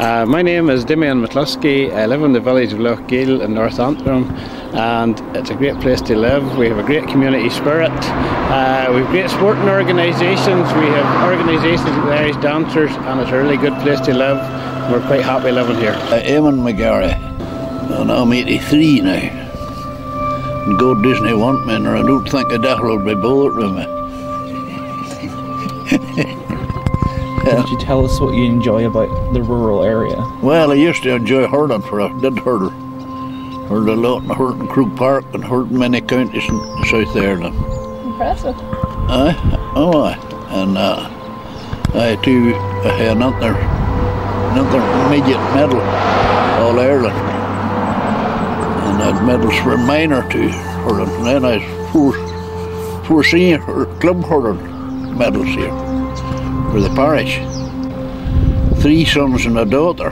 My name is Damian McCluskey. I live in the village of Loughgiel in North Antrim, and it's a great place to live. We have a great community spirit. We have great sporting organisations. We have organisations with Irish dancers, and it's a really good place to live. We're quite happy living here. Eamon McGarry, and I'm 83 now. And God doesn't want me, and I don't think a devil would be bothered with me. Could you tell us what you enjoy about the rural area? Well, I used to enjoy hurling, for I did hurl. Hurled a lot, and I hurled in Croke Park and hurled in many counties in South Ireland. Impressive. Aye, oh aye. And I too had another immediate medal, All Ireland. And I had medals for minor too, hurling. And then I had four senior club hurling medals here. For the parish. 3 sons and a daughter.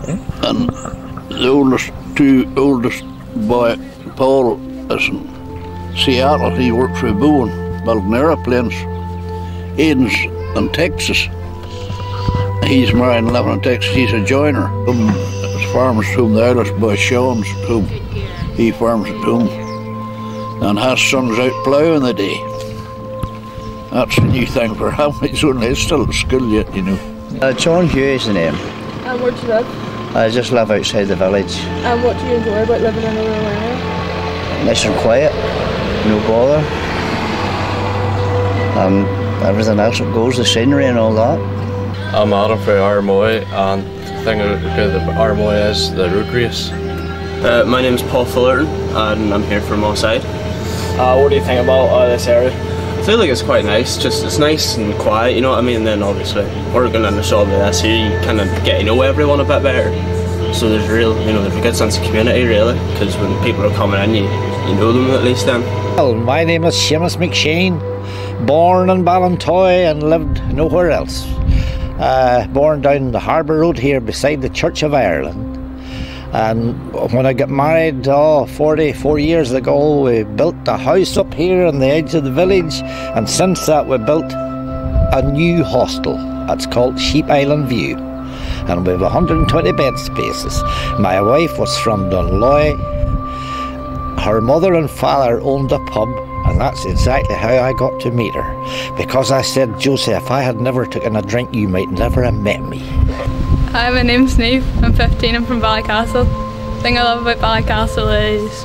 Okay. And the oldest boy, Paul, is in Seattle. He works for Boeing, building aeroplanes. Aiden's in Texas. He's married and living in Texas. He's a joiner. His farmers at home, the eldest boy, Sean's at home. He farms at home. And his son's out ploughing the day. That's a new thing for him. He's only still at school yet, you know. John Huey is the name. And where do you live? I just live outside the village. And what do you enjoy about living in a rural area? Nice and quiet, no bother. Everything else that goes, the scenery and all that. I'm Adam from Aramoy, and the thing about Aramoy is the road race. My name's Paul Fullerton, and I'm here from Mosside. What do you think about this area? I feel like it's quite nice, just it's nice and quiet, you know what I mean? And then obviously, working in the shop like this here, you kind of get to know everyone a bit better. So there's there's a good sense of community really, because when people are coming in, you know them at least then. Well, my name is Seamus McShane, born in Ballintoy and lived nowhere else. Born down the Harbour Road here beside the Church of Ireland. And when I got married 44 years ago, we built a house up here on the edge of the village, and since that we built a new hostel. It's called Sheep Island View, and we have 120 bed spaces. My wife was from Dunloy. Her mother and father owned a pub, and that's exactly how I got to meet her, because I said, Joseph, if I had never taken a drink, you might never have met me. Hi, my name's Neve, I'm 15, I'm from Ballycastle. The thing I love about Ballycastle is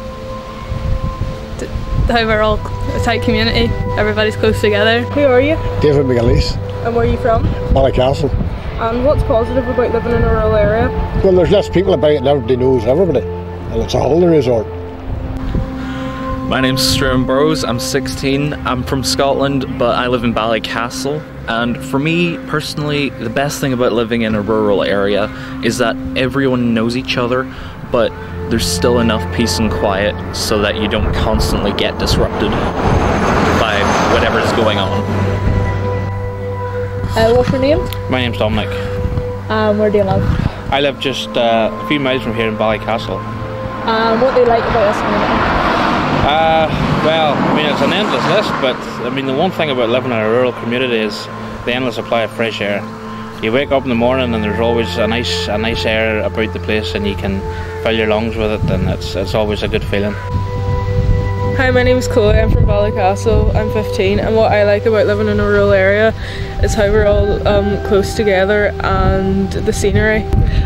how we're all a tight community, everybody's close together. Who are you? David McAleese. And where are you from? Ballycastle. And what's positive about living in a rural area? Well, there's less people about it and everybody knows everybody, and it's a holiday resort. My name's Strambrose, I'm 16, I'm from Scotland, but I live in Ballycastle. And for me, personally, the best thing about living in a rural area is that everyone knows each other, but there's still enough peace and quiet so that you don't constantly get disrupted by whatever's going on. What's your name? My name's Dominic. Where do you live? I live just a few miles from here in Ballycastle. What do you like about this community? Well, I mean, it's an endless list, but I mean, the one thing about living in a rural community is the endless supply of fresh air. You wake up in the morning and there's always a nice air about the place, and you can fill your lungs with it, and it's always a good feeling. Hi, my name's Chloe, I'm from Ballycastle, I'm 15, and what I like about living in a rural area is how we're all close together and the scenery.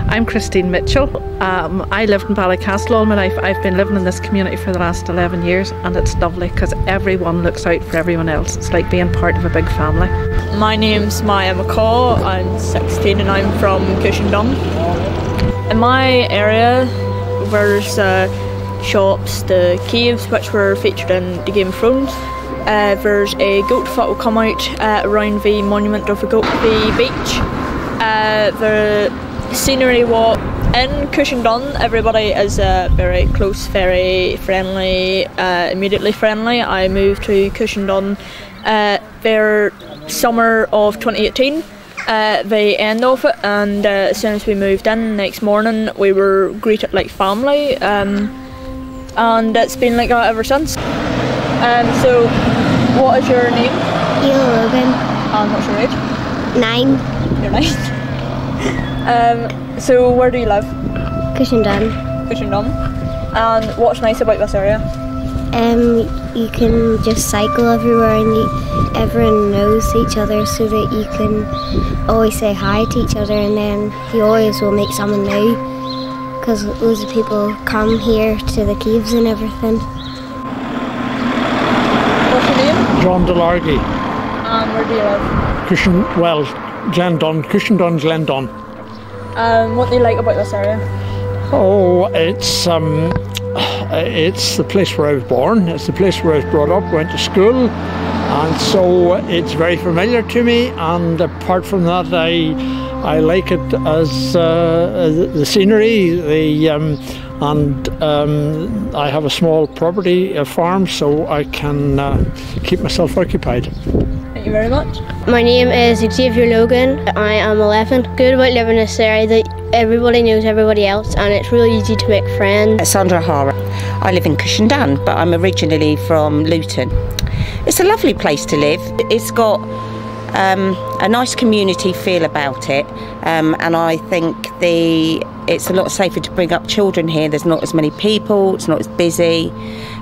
I'm Christine Mitchell. I lived in Ballycastle all my life. I've been living in this community for the last 11 years, and it's lovely because everyone looks out for everyone else. It's like being part of a big family. My name's Maya McCaw, I'm 16 and I'm from Cushendun. In my area there's shops, the caves which were featured in the Game of Thrones. There's a goat that will come out around the monument of the goat, the beach. The scenery walk. In Cushendun, everybody is very close, very friendly, immediately friendly. I moved to Cushendun their summer of 2018, the end of it, and as soon as we moved in next morning we were greeted like family, and it's been like that ever since. So, what is your name? Eva Logan. And what's your age? 9. You're 9. So where do you live? Cushendun. Cushendun. And what's nice about this area? You can just cycle everywhere and everyone knows each other, so that you can always say hi to each other, and then you always will meet someone new because loads of people come here to the caves and everything. What's your name? John Delargy. And where do you live? Glendun. Cushendun, Glendun. What do you like about this area? Oh, it's the place where I was born, it's the place where I was brought up, went to school, and so it's very familiar to me. And apart from that, I like it as the scenery, and I have a small property, a farm, so I can keep myself occupied. Thank you very much. My name is Xavier Logan, I am 11. Good about living in this area that everybody knows everybody else and it's really easy to make friends. Sandra Hara. I live in Cushendun, but I'm originally from Luton. It's a lovely place to live. It's got a nice community feel about it, and I think it's a lot safer to bring up children here. There's not as many people, it's not as busy.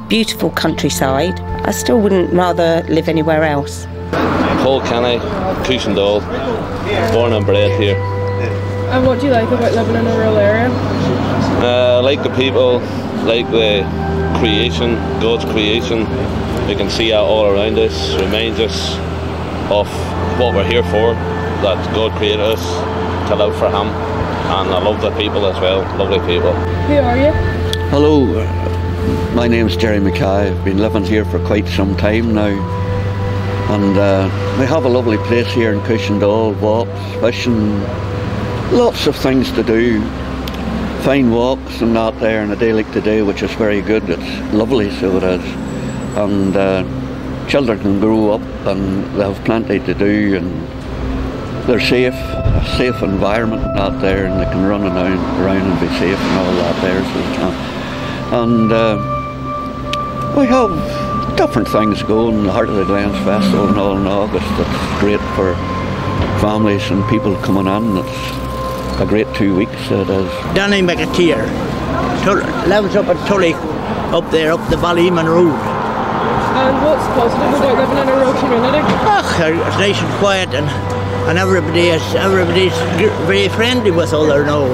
Beautiful countryside. I still wouldn't rather live anywhere else. Paul Kenny, Cushendall, born and bred here. And what do you like about living in a rural area? I like the people, like the creation, God's creation. We can see that all around us, reminds us of what we're here for, that God created us to live for Him. And I love the people as well, lovely people. Who are you? Hello, my name's Jerry McKay. I've been living here for quite some time now. And we have a lovely place here in Cushendall, walks, fishing, lots of things to do, fine walks and that there on a day like today, which is very good. It's lovely, so it is, and children can grow up and they have plenty to do, and they're safe, a safe environment out there, and they can run around and be safe and all that there, so they can. And we have different things going, the Heart of the Glens Festival and all in August, that's great for families and people coming in. It's a great 2 weeks, it is. Danny McAteer lives up at Tully, up there, up the Ballyman Road. And what's positive about living in a rural community? Oh, it's nice and quiet, and everybody's very friendly with other and all.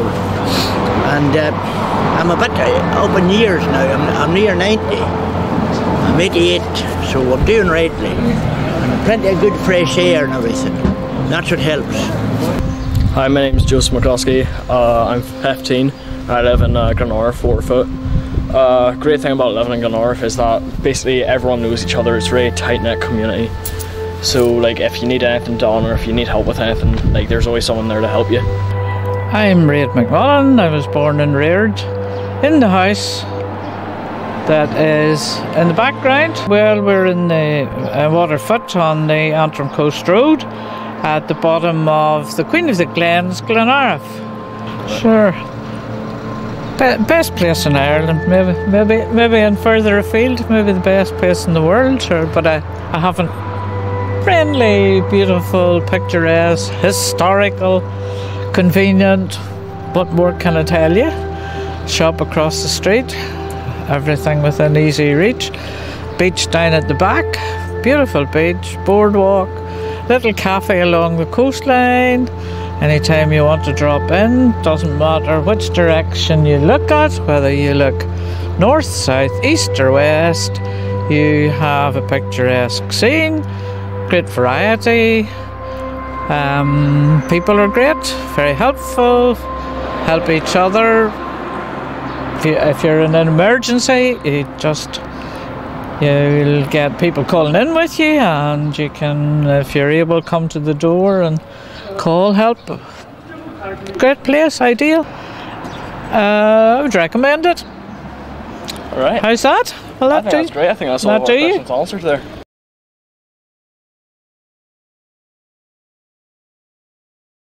And I'm a bit up in years now, I'm near 90, I'm 88, so I'm doing rightly. And plenty of good fresh air and everything, that's what helps. Hi, my name's Joseph McCluskey, I'm 15 and I live in Glenariff, Waterfoot. Great thing about living in Glenariff is that basically everyone knows each other, it's a really tight-knit community. So like if you need anything done or if you need help with anything, like there's always someone there to help you. I'm Raid McMullen, I was born and reared in the house that is in the background. Well, we're in the Waterfoot on the Antrim Coast Road, at the bottom of the Queen of the Glens, Glenariff. Sure. Best place in Ireland, maybe and further afield, maybe the best place in the world, sure, but I haven't. Friendly, beautiful, picturesque, historical, convenient, what more can I tell you? Shop across the street, everything within easy reach, beach down at the back, beautiful beach, boardwalk, little cafe along the coastline. Anytime you want to drop in, doesn't matter which direction you look at, whether you look north, south, east or west, you have a picturesque scene, great variety, people are great, very helpful, help each other. If you're in an emergency, you'll get people calling in with you, and you can, if you're able, come to the door and call help. Great place, ideal. I would recommend it. All right. How's that? Well, I think that's great. I think that's all the questions answered there.